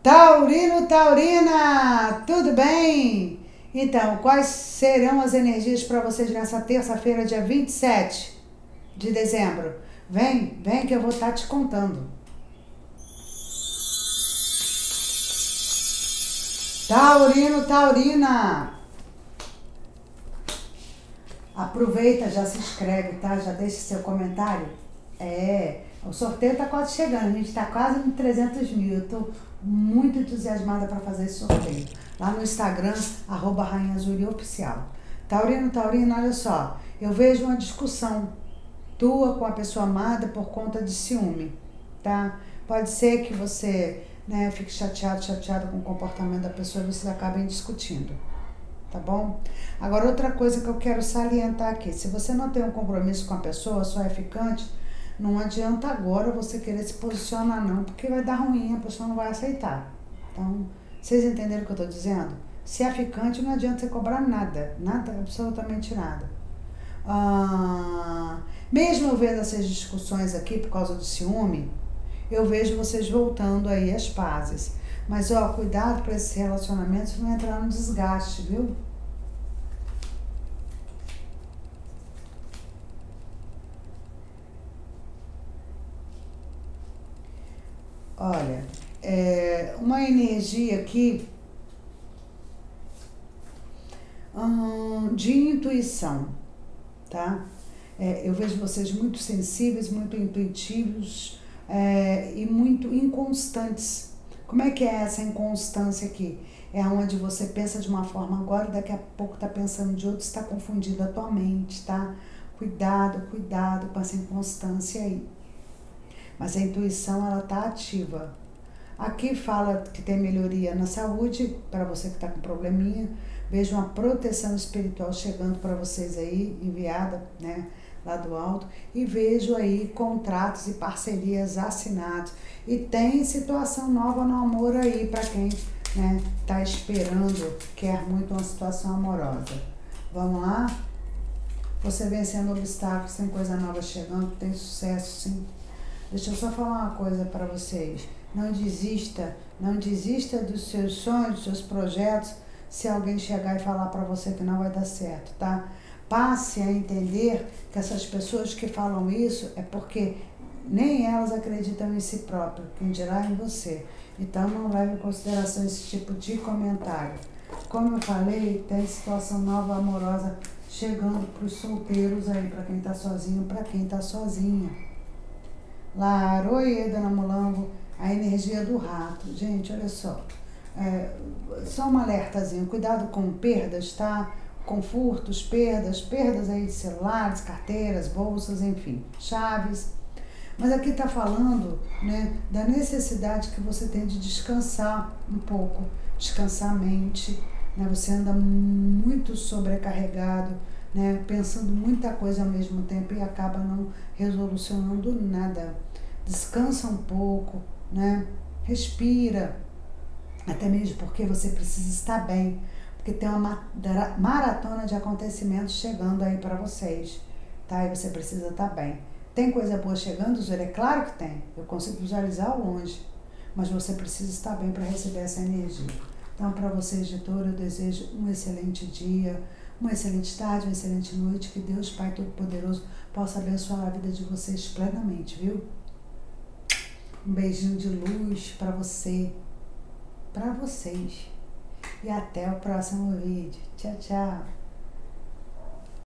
Taurino, Taurina, tudo bem? Então, quais serão as energias para vocês nessa terça-feira, dia 27 de dezembro? Vem, vem que eu vou estar te contando. Taurino, Taurina, aproveita, já se inscreve, tá? Já deixa seu comentário. É, o sorteio tá quase chegando, a gente tá quase no 300 mil, eu tô muito entusiasmada para fazer esse sorteio. Lá no Instagram, @rainhazurioficial. Taurino, Taurina, olha só, eu vejo uma discussão tua com a pessoa amada por conta de ciúme, tá? Pode ser que você, né, fique chateado com o comportamento da pessoa e vocês acabem discutindo, tá bom? Agora, outra coisa que eu quero salientar aqui, se você não tem um compromisso com a pessoa, só é ficante, não adianta agora você querer se posicionar não, porque vai dar ruim, a pessoa não vai aceitar. Então, vocês entenderam o que eu tô dizendo? Se é ficante, não adianta você cobrar nada, absolutamente nada. Mesmo vendo essas discussões aqui por causa do ciúme, eu vejo vocês voltando aí às pazes. Mas, ó, cuidado para esses relacionamentos não entrar no desgaste, viu? Olha, uma energia aqui de intuição, tá? Eu vejo vocês muito sensíveis, muito intuitivos e muito inconstantes. Como é que é essa inconstância aqui? É onde você pensa de uma forma agora e daqui a pouco tá pensando de outra, está confundindo a tua mente, tá? Cuidado, cuidado com essa inconstância aí. Mas a intuição, ela tá ativa. Aqui fala que tem melhoria na saúde, para você que está com probleminha. Vejo uma proteção espiritual chegando para vocês aí, enviada, né, lá do alto. E vejo aí contratos e parcerias assinados. E tem situação nova no amor aí, para quem, né, tá esperando, quer muito uma situação amorosa. Vamos lá? Você vencendo obstáculos, tem coisa nova chegando, tem sucesso, sim. Deixa eu só falar uma coisa para vocês, não desista dos seus sonhos, dos seus projetos, se alguém chegar e falar para você que não vai dar certo, tá? Passe a entender que essas pessoas que falam isso é porque nem elas acreditam em si próprias, quem dirá em você. Então não leve em consideração esse tipo de comentário. Como eu falei, tem situação nova, amorosa, chegando para os solteiros aí, para quem está sozinho, para quem está sozinha. Oi, Dona Mulango, a energia do rato. Gente, olha só, só um alertazinho, cuidado com perdas, tá? Com furtos, perdas aí de celulares, carteiras, bolsas, enfim, chaves. Mas aqui tá falando, né, da necessidade que você tem de descansar um pouco, descansar a mente, né? Você anda muito sobrecarregado, né, pensando muita coisa ao mesmo tempo e acaba não resolucionando nada. Descansa um pouco, né, respira, até mesmo porque você precisa estar bem, porque tem uma maratona de acontecimentos chegando aí para vocês, tá? E você precisa estar bem. Tem coisa boa chegando, Zuri? É claro que tem, eu consigo visualizar ao longe, mas você precisa estar bem para receber essa energia. Então, para vocês de Touro, eu desejo um excelente dia, uma excelente tarde, uma excelente noite, que Deus Pai Todo-Poderoso possa abençoar a vida de vocês plenamente, viu? Um beijinho de luz para você, para vocês. E até o próximo vídeo. Tchau, tchau.